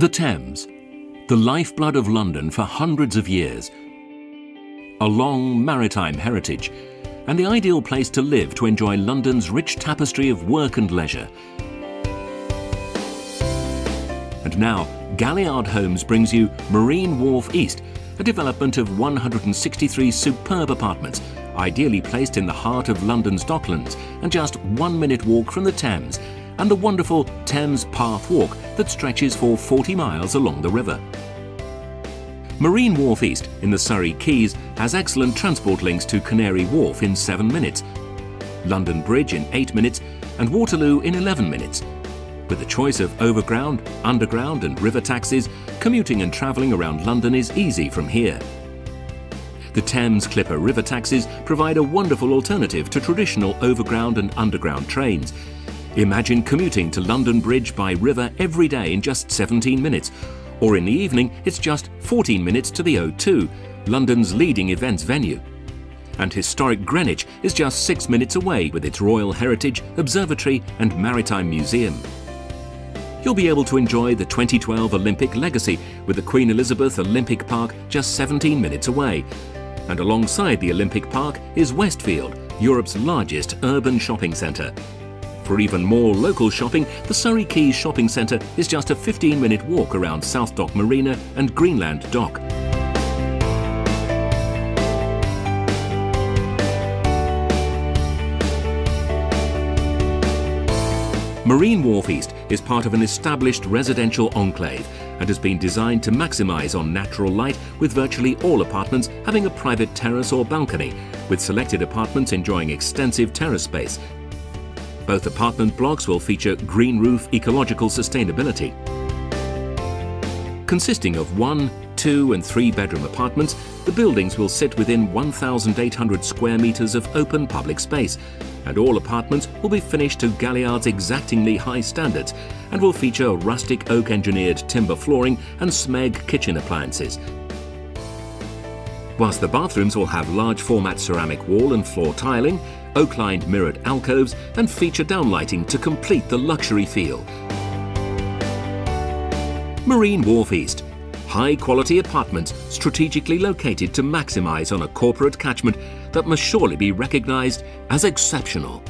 The Thames, the lifeblood of London for hundreds of years, a long maritime heritage, and the ideal place to live to enjoy London's rich tapestry of work and leisure. And now, Galliard Homes brings you Marine Wharf East, a development of 163 superb apartments, ideally placed in the heart of London's Docklands and just 1 minute walk from the Thames, and the wonderful Thames Path Walk that stretches for 40 miles along the river. Marine Wharf East in the Surrey Quays has excellent transport links to Canary Wharf in 7 minutes, London Bridge in 8 minutes and Waterloo in 11 minutes. With a choice of overground, underground and river taxis, commuting and travelling around London is easy from here. The Thames Clipper river taxis provide a wonderful alternative to traditional overground and underground trains. Imagine commuting to London Bridge by river every day in just 17 minutes, or in the evening it's just 14 minutes to the O2, London's leading events venue. And historic Greenwich is just 6 minutes away with its Royal Heritage, Observatory and Maritime Museum. You'll be able to enjoy the 2012 Olympic legacy with the Queen Elizabeth Olympic Park just 17 minutes away. And alongside the Olympic Park is Westfield, Europe's largest urban shopping centre. For even more local shopping, the Surrey Quays Shopping Centre is just a 15-minute walk around South Dock Marina and Greenland Dock. Marine Wharf East is part of an established residential enclave and has been designed to maximise on natural light, with virtually all apartments having a private terrace or balcony, with selected apartments enjoying extensive terrace space. Both apartment blocks will feature green roof ecological sustainability. Consisting of 1, 2 and 3 bedroom apartments, the buildings will sit within 1,800 square metres of open public space, and all apartments will be finished to Galliard's exactingly high standards and will feature rustic oak engineered timber flooring and Smeg kitchen appliances. Whilst the bathrooms will have large format ceramic wall and floor tiling, oak-lined mirrored alcoves and feature downlighting to complete the luxury feel. Marine Wharf East. High-quality apartments strategically located to maximise on a corporate catchment that must surely be recognised as exceptional.